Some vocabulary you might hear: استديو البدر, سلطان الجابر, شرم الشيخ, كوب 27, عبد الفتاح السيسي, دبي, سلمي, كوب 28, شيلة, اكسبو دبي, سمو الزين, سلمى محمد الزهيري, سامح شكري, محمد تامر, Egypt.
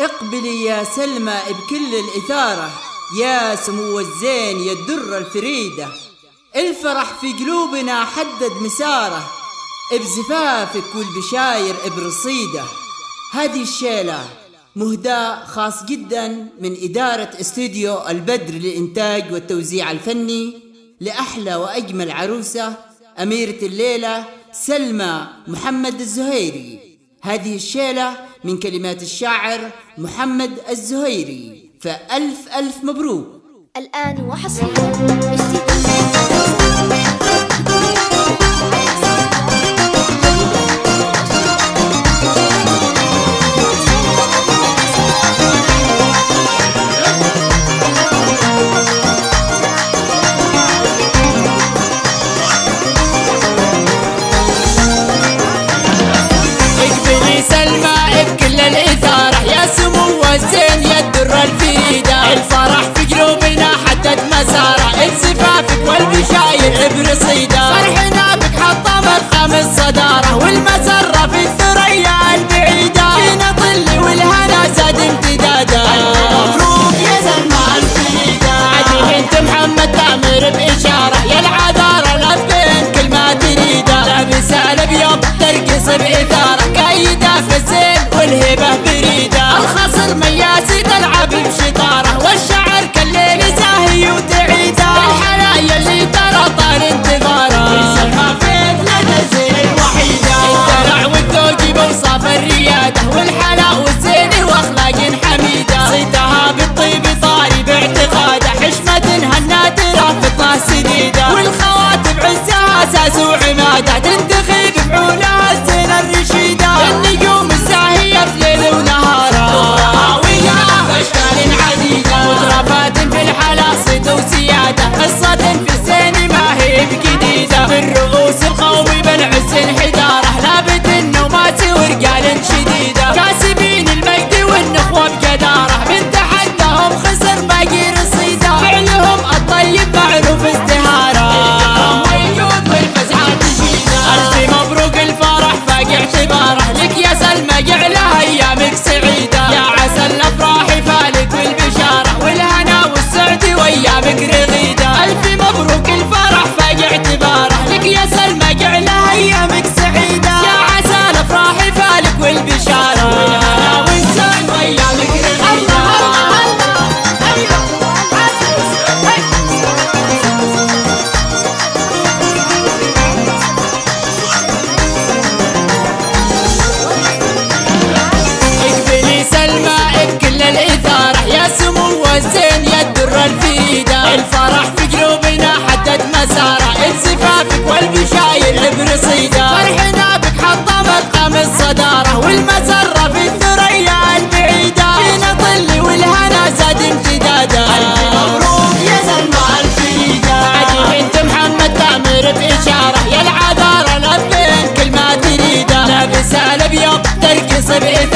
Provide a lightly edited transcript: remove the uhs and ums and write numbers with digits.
اقبلي يا سلمى بكل الإثارة، يا سمو الزين يا الدرة الفريدة. الفرح في قلوبنا حدد مساره، بزفافك والبشاير برصيده. هذه الشيلة مهداة خاص جدا من إدارة استديو البدر للإنتاج والتوزيع الفني لأحلى وأجمل عروسة أميرة الليلة سلمى محمد الزهيري. هذه الشيلة من كلمات الشاعر محمد الزهيري، فألف ألف مبروك. الآن وحصل الفرح في قلوبنا حدد مساره، بزفافك والبشاير برصيده. فرحنا بك حطه مقام الصداره، والمسره في الثريا البعيده. فينا طل والهنا زاد امتداده، مبروك يا سلمى الفريده. عدي انت محمد تامر باشاره، يا العذاره لبين كل ما تريده. لابسه الابيض ترقص باثاره، كايده في الزين والهبه بريده. الخصر مياسي تلعب بشطاره، والشعر كالليل زاهي وتعيده. الحنايا اللي ترى طال انتظاره، يسمى فين لدى الزين الوحيده. الدلع والذوق بوصف الرياده، والحلا والزين واخلاق حميده. صيتها بالطيب طاري باعتقاده، حشمه هالنادره فطنه سديده. والخواتم عزها اساس وعماده، تنتخي بفعولها الزين الرشيده. النجوم الزاهيه في ليل ونهاره، ضوئيه باشكال عديده. وترفات في الحلا صيد وسياده، قصة في الزين ما هي بجديده. بالرؤوس القوي بنعز انحداره، لابت النومات ورجال شديده. كاسبين المجد والنخوه بجداره، من تحتهم خسر باقي رصيده. فعلهم الطيب معروف ازدهاره، موجود بالفزعه تجيده. الف مبروك الفرح فاق اعتباره، لك يا سلمى جعلها ايامك سعيده. يا عسى الافراح فالت بالبشاره، أيامك رغيدة. ألف مبروك الفرح فاق اعتباره، لك يا سلمى جعلها أيامك سعيدة. يا عسى الأفراح فالك والبشارة، والهنا والزين وأيامك رغيدة. اقبلي سلمى بكل الإثارة، يا سمو الزين يا الدرة الفريدة. الفرح في قلوبنا حدد مساره، بزفافك والبشاير برصيده. فرحنا بك حطه مقام الصداره، والمسره في الثريا البعيده. فينا طل والهنا زاد امتداده، الف مبروك يا سلمى الفريده. عدي انت محمد تامر باشاره، يا العذاره لبين كل ما تريده. لابسه الابيض ترقص باثاره،